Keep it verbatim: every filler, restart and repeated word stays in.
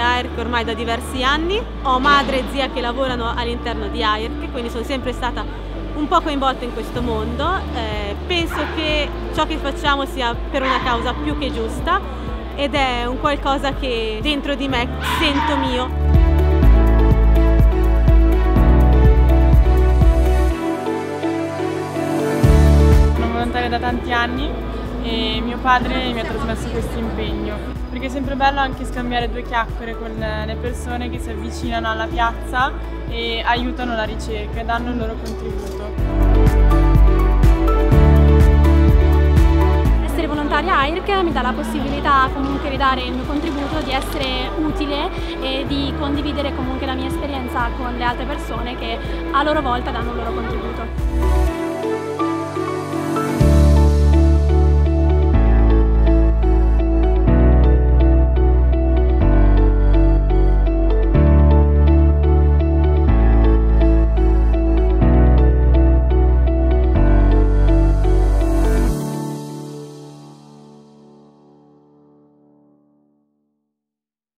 AIRC ormai da diversi anni, ho madre e zia che lavorano all'interno di AIRC, quindi sono sempre stata un po' coinvolta in questo mondo. Eh, penso che ciò che facciamo sia per una causa più che giusta ed è un qualcosa che dentro di me sento mio. Sono volontaria da tanti anni e mio padre mi ha trasmesso questo impegno, perché è sempre bello anche scambiare due chiacchiere con le persone che si avvicinano alla piazza e aiutano la ricerca e danno il loro contributo. Essere volontaria AIRC mi dà la possibilità comunque di dare il mio contributo, di essere utile e di condividere comunque la mia esperienza con le altre persone che a loro volta danno il loro contributo.